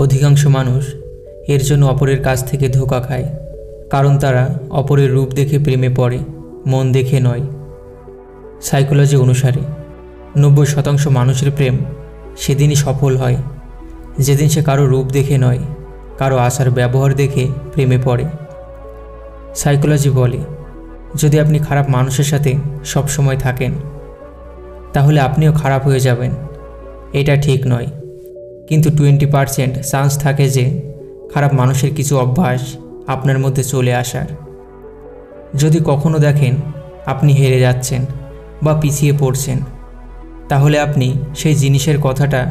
अधिकांश मानुष एर जन्य अपरेर काछ थेके धोखा खाय कारण तारा अपरेर रूप देखे प्रेमे पड़े मन देखे नय। साइकोलॉजी अनुसारे 90% मानुषेर प्रेम सेदिनई सफल हय जेदिन से कारो रूप देखे नय कारो आसार व्यवहार देखे प्रेमे पड़े। साइकोलॉजी बोले यदि आपनी खराब मानुषेर साथे सब समय थाकेन ताहले आपनिओ खराब हये जाबेन एटा ठीक नय। किन्तु 20% चान्स थाके जे खराब मानुषेर किछु अभ्यास आपनार मध्य चले आसार। यदि कखनो देखें आपनी हेरे जाच्छेन बा पिछिए पड़छेन ताहले आपनी सेई जिनिसेर कथाटा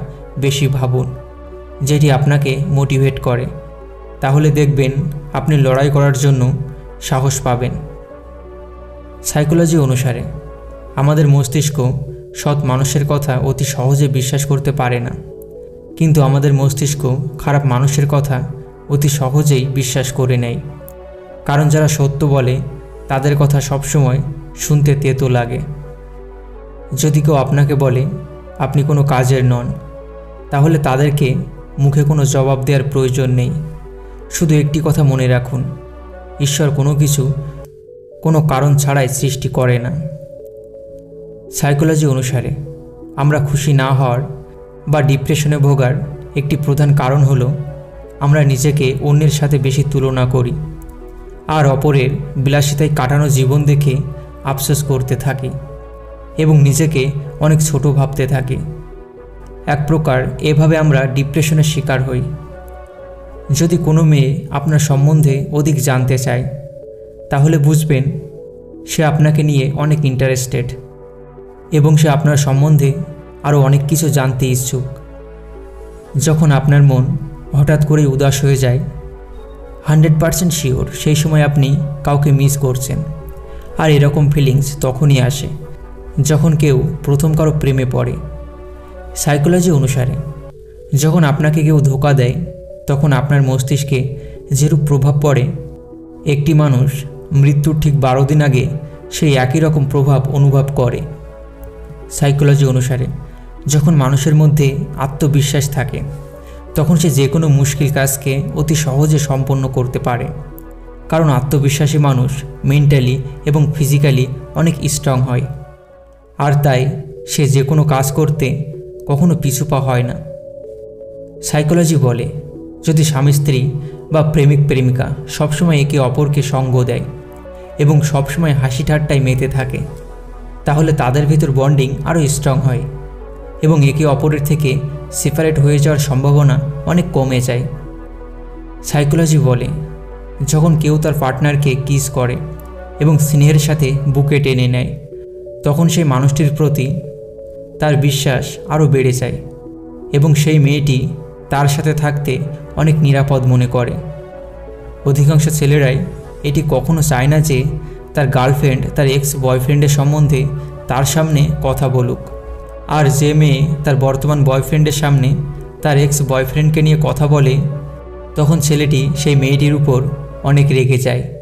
बेशी भाबुन जेटी आपनाके मोटिवेट करे ताहले देखबेन आपनी लड़ाई करार जोन्नो साहस पाबेन। साइकोलॉजी अनुसारे आमादेर मस्तिष्क सत् मानुषेर कथा अति सहजे विश्वास करते पारे ना किन्तु आमादेर मस्तिष्क खराब मानुषेर कथा अति सहजेई विश्वास करे नेय कारण जारा सत्य बोले तादेर कथा सब समय शुनते तेतो लागे। यदि केउ आपनाके बोले आपनी कोनो काजेर नन ताहले तादेरके मुखे कोनो जवाब देওয়ার प्रयोजन नेই। शुधु एकटी कथा मने राखुन ईश्वर कोनो किछु कोनो कारण छाड़ाई सृष्टि करे ना। साइकोलॉजी अनुसारे आमरा खुशी ना हওয়ার बा डिप्रेशने भोगार एकटी प्रधान कारण हलो आमरा निजेके अन्येर साथे बेशी तुलना करी आर अपरेर বিলাসিতায় काटानो जीवन देखे अफसोस करते थाकि एबं निजेके अनेक छोटो भाबते थाकि। एक प्रकार एभावे आमरा डिप्रेशनेर शिकार हई। यदि कोनो मेये आपनार सम्बन्धे अधिक जानते चाय ताहले बुझबेन से आपनाके निये अनेक इंटारेस्टेड एबं से आपनार सम्बन्धे आरो अनेक किछु जानते इच्छुक। जखन आपनार मन हठात् करे उदास हये जाय 100% शिओर सेई समय आपनि काउके मिस करछेन आर एरकम फिलिंग्स तखोनी आसे जखन केउ प्रथम कारो प्रेमे पड़े। साइकोलॉजी अनुसारे जखन आपनाके केउ धोखा देय तखन आपनार मस्तिष्के जेरूप प्रभाव पड़े एकटी मानुष मृत्युर ठीक 12 दिन आगे सेई एकई रकम प्रभाव अनुभव करे। साइकोलॉजी अनुसारे जखन मानुषेर मध्य आत्मविश्वास थाके तखन से जे कोनो मुश्किल काजके अति सहजे सम्पन्न करते पारे कारण आत्मविश्वासी मानुष मेंटाली एबं फिजिकाली अनेक स्ट्रंग हय आर ताई से जे कोनो काज करते कखनो पिछुपा हय ना। साइकोलॉजी बोले यदि स्वामी स्त्री बा प्रेमिक प्रेमिका सब समय एके अपरके संग देय एबं सब समय हासि ठाट्टाय मेते थाके ताहले तादेर भीतर बॉन्डिंग आरो स्ट्रंग हय एबं एके अपरेर थेके सेपारेट हये जाওয়ার सम्भावना अनेक कमे जाय। साइकोलॉजी बोले যখন কেউ তার পার্টনারকে কিস করে এবং স্নেহের সাথে বুকে টেনে নেয় তখন সেই মানুষটির প্রতি তার বিশ্বাস আরো বেড়ে যায় এবং সেই মেয়েটি তার সাথে থাকতে অনেক নিরাপদ মনে করে। অধিকাংশ ছেলেরাই এটি কখনো চায় না যে তার গার্লফ্রেন্ড তার এক্স বয়ফ্রেন্ডের সম্বন্ধে তার সামনে কথা বলুক আর যে মেয়ে তার বর্তমান বয়ফ্রেন্ডের সামনে তার এক্স বয়ফ্রেন্ডকে নিয়ে কথা বলে তখন ছেলেটি সেই মেয়েটির উপর অনেক রেগে যায়।